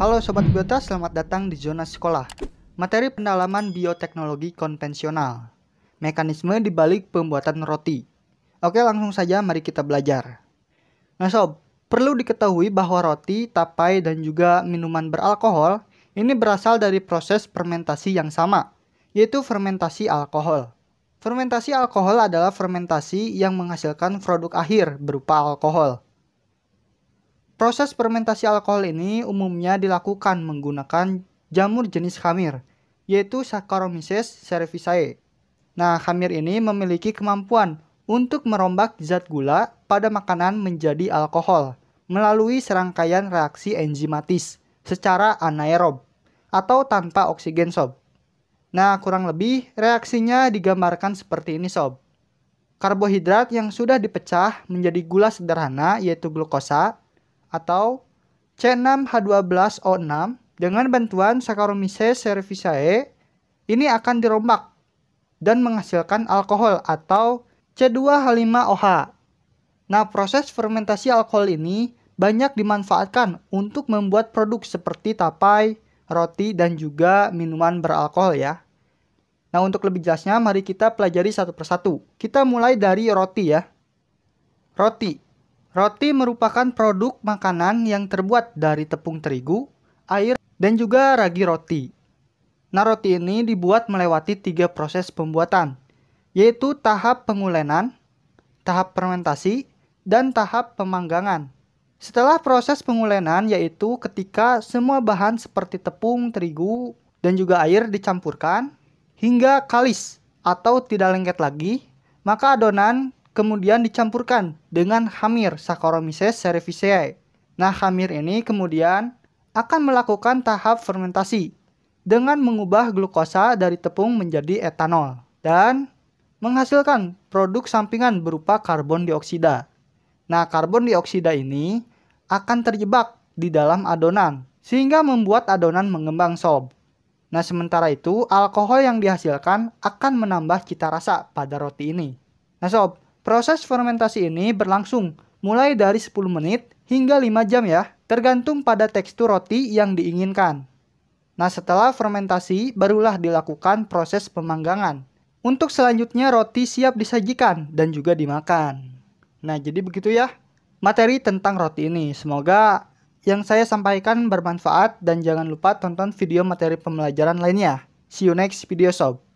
Halo Sobat Biota, selamat datang di Zona Sekolah. Materi pendalaman bioteknologi konvensional. Mekanisme dibalik pembuatan roti. Oke, langsung saja mari kita belajar. Nah Sob, perlu diketahui bahwa roti, tapai, dan juga minuman beralkohol ini berasal dari proses fermentasi yang sama, yaitu fermentasi alkohol. Fermentasi alkohol adalah fermentasi yang menghasilkan produk akhir berupa alkohol. Proses fermentasi alkohol ini umumnya dilakukan menggunakan jamur jenis khamir, yaitu Saccharomyces cerevisiae. Nah, khamir ini memiliki kemampuan untuk merombak zat gula pada makanan menjadi alkohol melalui serangkaian reaksi enzimatis secara anaerob atau tanpa oksigen, Sob. Nah, kurang lebih reaksinya digambarkan seperti ini, Sob. Karbohidrat yang sudah dipecah menjadi gula sederhana, yaitu glukosa, atau C6H12O6 dengan bantuan Saccharomyces cerevisiae ini akan dirombak dan menghasilkan alkohol atau C2H5OH. Nah, proses fermentasi alkohol ini banyak dimanfaatkan untuk membuat produk seperti tapai, roti, dan juga minuman beralkohol ya. Nah, untuk lebih jelasnya mari kita pelajari satu persatu. Kita mulai dari roti ya. Roti merupakan produk makanan yang terbuat dari tepung terigu, air, dan juga ragi roti. Nah, roti ini dibuat melewati 3 proses pembuatan, yaitu tahap pengulenan, tahap fermentasi, dan tahap pemanggangan. Setelah proses pengulenan, yaitu ketika semua bahan seperti tepung, terigu, dan juga air dicampurkan, hingga kalis atau tidak lengket lagi, maka adonan kemudian dicampurkan dengan khamir Saccharomyces cerevisiae. Nah, khamir ini kemudian akan melakukan tahap fermentasi dengan mengubah glukosa dari tepung menjadi etanol dan menghasilkan produk sampingan berupa karbon dioksida. Nah, karbon dioksida ini akan terjebak di dalam adonan sehingga membuat adonan mengembang, Sob. Nah, sementara itu alkohol yang dihasilkan akan menambah cita rasa pada roti ini. Nah, Sob, proses fermentasi ini berlangsung mulai dari 10 menit hingga 5 jam ya, tergantung pada tekstur roti yang diinginkan. Nah, setelah fermentasi barulah dilakukan proses pemanggangan. Untuk selanjutnya roti siap disajikan dan juga dimakan. Nah, jadi begitu ya materi tentang roti ini. Semoga yang saya sampaikan bermanfaat dan jangan lupa tonton video materi pembelajaran lainnya. See you next video, Sob.